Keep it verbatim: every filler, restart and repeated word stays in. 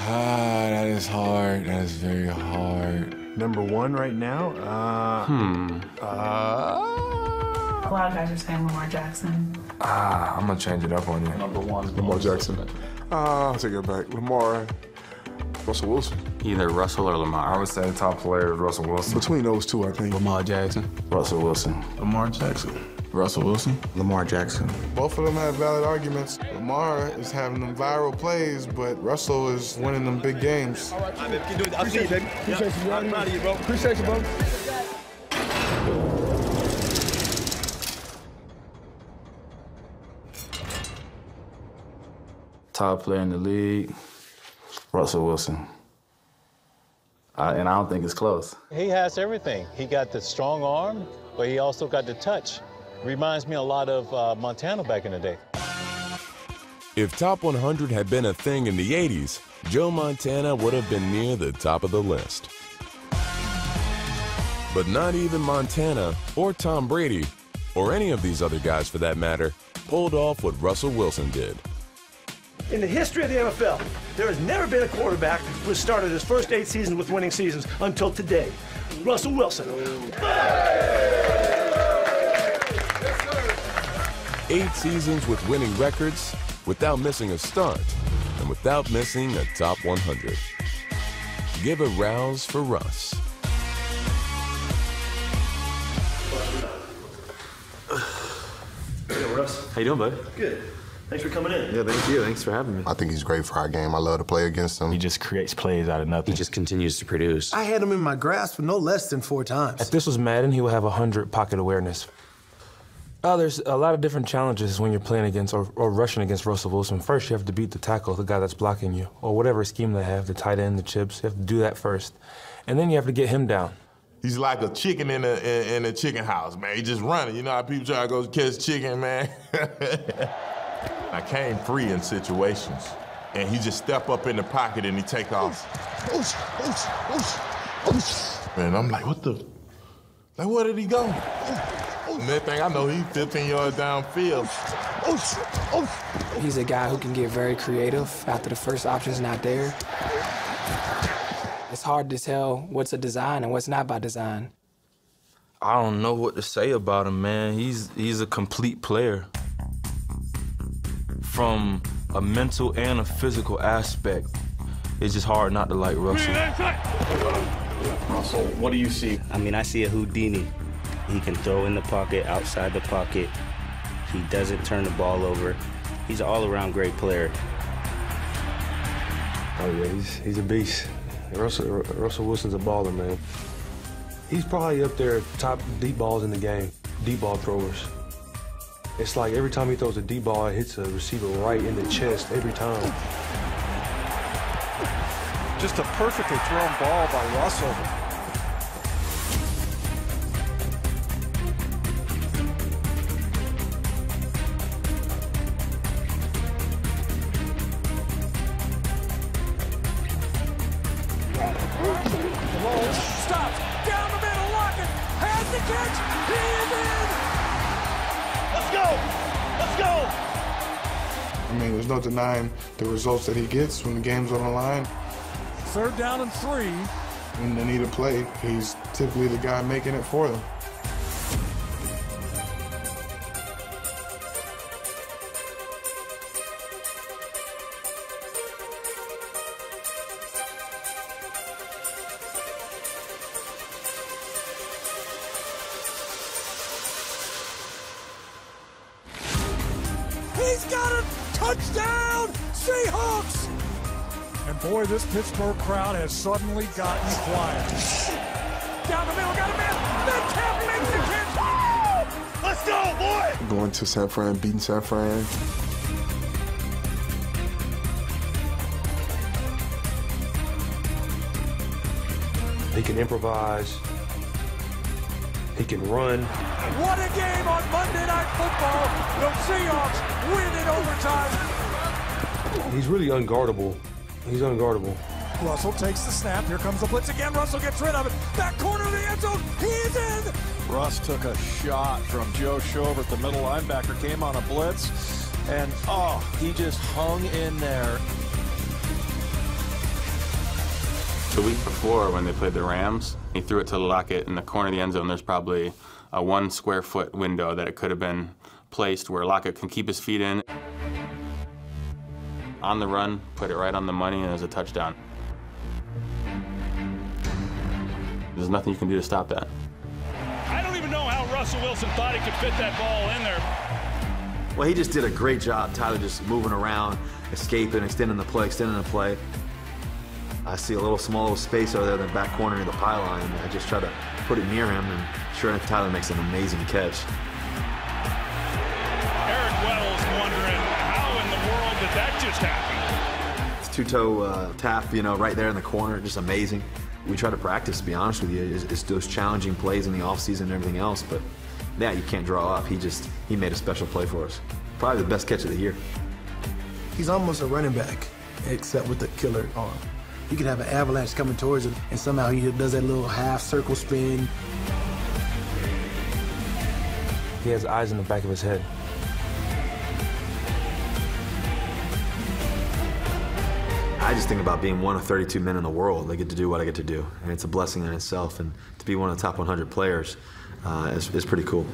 Ah, that is hard. That is very hard. Number one right now? Uh, hmm. Uh, a lot of guys are saying Lamar Jackson. Ah, I'm going to change it up on you. Number one. Lamar Jackson. Uh, I'll take it back. Lamar. Russell Wilson. Either Russell or Lamar. I would say the top player is Russell Wilson. Between those two, I think. Lamar Jackson. Russell Wilson. Lamar Jackson. Russell Wilson. Lamar Jackson. Both of them have valid arguments. Lamar is having them viral plays, but Russell is winning them big games. All right, you can do it. I'll see you, baby. Appreciate you, bro. I'm proud of you, bro. Appreciate you, bro. Top player in the league. Russell Wilson. Uh, and I don't think it's close. He has everything. He got the strong arm, but he also got the touch. Reminds me a lot of uh, Montana back in the day. If Top one hundred had been a thing in the eighties, Joe Montana would have been near the top of the list. But not even Montana or Tom Brady, or any of these other guys for that matter, pulled off what Russell Wilson did. In the history of the N F L, there has never been a quarterback who started his first eight seasons with winning seasons until today. Russell Wilson. Eight seasons with winning records, without missing a start, and without missing a top one hundred. Give a rouse for Russ. Hey, Russ. How you doing, bud? Good. Thanks for coming in. Yeah, thank you. Thanks for having me. I think he's great for our game. I love to play against him. He just creates plays out of nothing. He just continues to produce. I had him in my grasp for no less than four times. If this was Madden, he would have one hundred pocket awareness. Oh, there's a lot of different challenges when you're playing against or, or rushing against Russell Wilson. First, you have to beat the tackle, the guy that's blocking you, or whatever scheme they have, the tight end, the chips. You have to do that first. And then you have to get him down. He's like a chicken in a, in a chicken house, man. He's just running. You know how people try to go catch chicken, man? I came free in situations, and he just step up in the pocket and he take off. Oosh, oosh, oosh, oosh. And I'm like, what the? Like, where did he go? And that thing, I know he's fifteen yards downfield. He's a guy who can get very creative after the first option's not there. It's hard to tell what's a design and what's not by design. I don't know what to say about him, man. He's, he's a complete player. From a mental and a physical aspect, it's just hard not to like Russell. Russell, what do you see? I mean, I see a Houdini. He can throw in the pocket, outside the pocket. He doesn't turn the ball over. He's an all-around great player. Oh, yeah, he's, he's a beast. Russell, Russell Wilson's a baller, man. He's probably up there top deep balls in the game, deep ball throwers. It's like every time he throws a deep ball, it hits a receiver right in the chest every time. Just a perfectly thrown ball by Russell. Stops. Down the middle, Lockett has the catch. He is in. Let's go! Let's go! I mean, there's no denying the results that he gets when the game's on the line. Third down and three. When they need a play, he's typically the guy making it for them. He's got it! Touchdown, Seahawks! And boy, this Pittsburgh crowd has suddenly gotten quiet. Down the middle, got a man! The cap makes the catch! Woo! Let's go, boy! Going to San Fran, beating San Fran. He can improvise. He can run. What a game on Monday Night Football. The Seahawks win in overtime. He's really unguardable. He's unguardable. Russell takes the snap. Here comes the blitz again. Russell gets rid of it. Back corner of the end zone. He's in. Russ took a shot from Joe Schobert. The middle linebacker came on a blitz. And, oh, he just hung in there. The week before, when they played the Rams, he threw it to Lockett in the corner of the end zone. There's probably a one square foot window that it could have been placed where Lockett can keep his feet in. On the run, put it right on the money, and it was a touchdown. There's nothing you can do to stop that. I don't even know how Russell Wilson thought he could fit that ball in there. Well, he just did a great job, Tyler, just moving around, escaping, extending the play, extending the play. I see a little small little space over there in the back corner of the pylon, and I just try to put it near him, and sure enough, Tyler makes an amazing catch. Eric Weddle's wondering how in the world did that just happen? It's two-toe uh, tap, you know, right there in the corner, just amazing. We try to practice, to be honest with you. It's, it's those challenging plays in the offseason and everything else, but that you can't draw up. He just, he made a special play for us. Probably the best catch of the year. He's almost a running back, except with the killer arm. You could have an avalanche coming towards him, and somehow he does that little half circle spin. He has eyes in the back of his head. I just think about being one of thirty-two men in the world. I get to do what I get to do, and it's a blessing in itself. And to be one of the top one hundred players uh, is, is pretty cool.